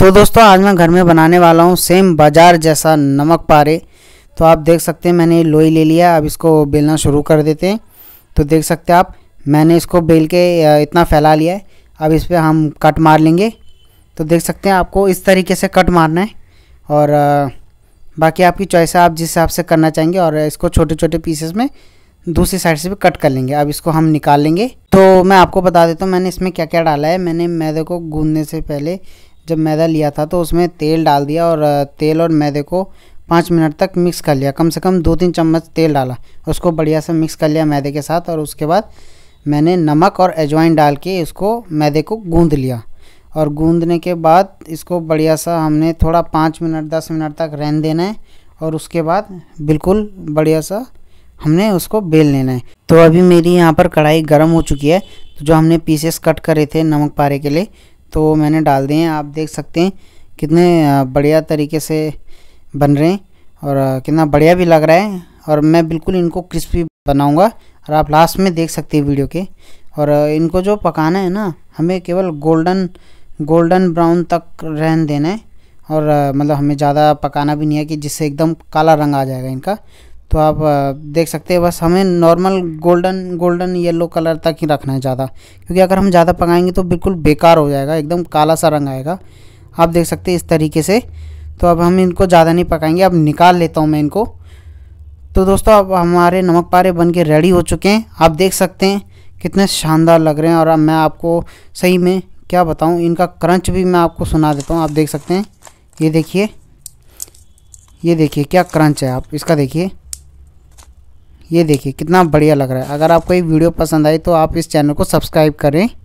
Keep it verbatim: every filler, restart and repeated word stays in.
तो दोस्तों आज मैं घर में बनाने वाला हूँ सेम बाज़ार जैसा नमक पारे। तो आप देख सकते हैं मैंने लोई ले लिया, अब इसको बेलना शुरू कर देते हैं। तो देख सकते हैं आप मैंने इसको बेल के इतना फैला लिया है। अब इस पर हम कट मार लेंगे। तो देख सकते हैं आपको इस तरीके से कट मारना है और बाकी आपकी चॉइस है आप जिस हिसाब से करना चाहेंगे। और इसको छोटे छोटे पीसेस में दूसरी साइड से भी कट कर लेंगे। अब इसको हम निकाल लेंगे। तो मैं आपको बता देता हूँ मैंने इसमें क्या क्या डाला है। मैंने मैदे को गूंदने से पहले जब मैदा लिया था तो उसमें तेल डाल दिया और तेल और मैदे को पाँच मिनट तक मिक्स कर लिया। कम से कम दो तीन चम्मच तेल डाला, उसको बढ़िया से मिक्स कर लिया मैदे के साथ। और उसके बाद मैंने नमक और अजवाइन डाल के इसको मैदे को गूँध लिया। और गूँधने के बाद इसको बढ़िया सा हमने थोड़ा पाँच मिनट दस मिनट तक रहने देना है। और उसके बाद बिल्कुल बढ़िया सा हमने उसको बेल लेना है। तो अभी मेरी यहाँ पर कढ़ाई गर्म हो चुकी है। तो जो हमने पीसेस कट करे थे नमक पारे के लिए तो मैंने डाल दिए हैं। आप देख सकते हैं कितने बढ़िया तरीके से बन रहे हैं और कितना बढ़िया भी लग रहा है। और मैं बिल्कुल इनको क्रिस्पी बनाऊंगा और आप लास्ट में देख सकते हैं वीडियो के। और इनको जो पकाना है ना हमें केवल गोल्डन गोल्डन ब्राउन तक रहने देना है। और मतलब हमें ज़्यादा पकाना भी नहीं है कि जिससे एकदम काला रंग आ जाएगा इनका। तो आप देख सकते हैं बस हमें normal golden golden yellow colour तक ही रखना है ज़्यादा, क्योंकि अगर हम ज़्यादा पकाएंगे तो बिल्कुल बेकार हो जाएगा, एकदम काला सा रंग आएगा। आप देख सकते हैं इस तरीके से। तो अब हम इनको ज़्यादा नहीं पकाएंगे। अब निकाल लेता हूँ मैं इनको। तो दोस्तों अब हमारे नमक पारे बन के रेडी हो चुके हैं। आप देख सकते हैं कितने शानदार लग रहे हैं। और अब मैं आपको सही में क्या बताऊँ, इनका क्रंच भी मैं आपको सुना देता हूँ। आप देख सकते हैं, ये देखिए ये देखिए क्या क्रंच है। आप इसका देखिए, ये देखिए कितना बढ़िया लग रहा है। अगर आपको ये वीडियो पसंद आई तो आप इस चैनल को सब्सक्राइब करें।